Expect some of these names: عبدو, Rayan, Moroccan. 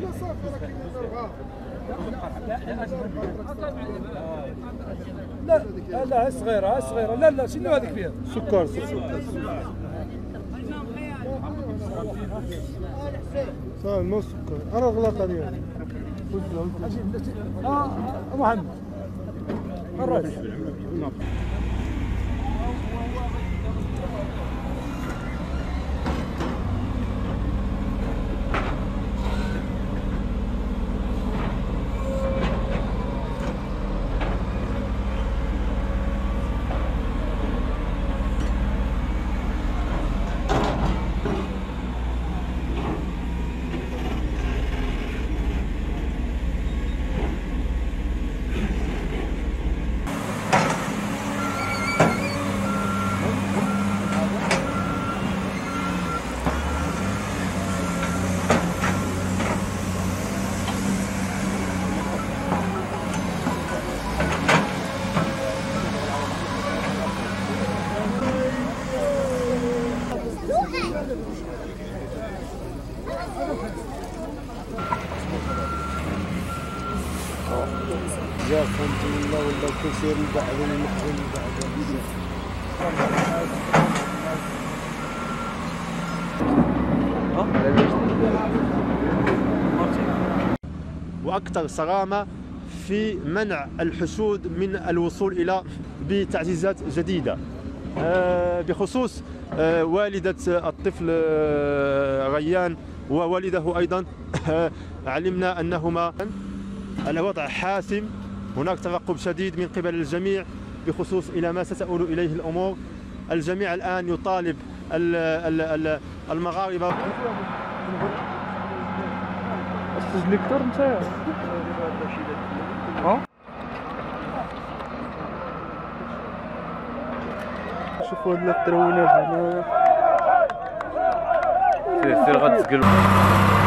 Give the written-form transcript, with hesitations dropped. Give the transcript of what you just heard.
لا صافي راه كاين الربعه. لا لا لا صغيره صغيره. لا لا شنو هذيك فيها؟ سكر سكر. صافي مو سكر راه غلطه ديالك. محمد الراجل جاء فهمت الله ولا كل شيء من بعد المحرم وأكثر صرامة في منع الحشود من الوصول إلى بتعزيزات جديدة بخصوص والدة الطفل ريان ووالده أيضا. علمنا أنهما على وضع حاسم، هناك ترقب شديد من قبل الجميع بخصوص إلى ما ستؤول إليه الأمور. الجميع الآن يطالب المغاربة. شوفوا هاد الترونات هنا سير غتسقلوا.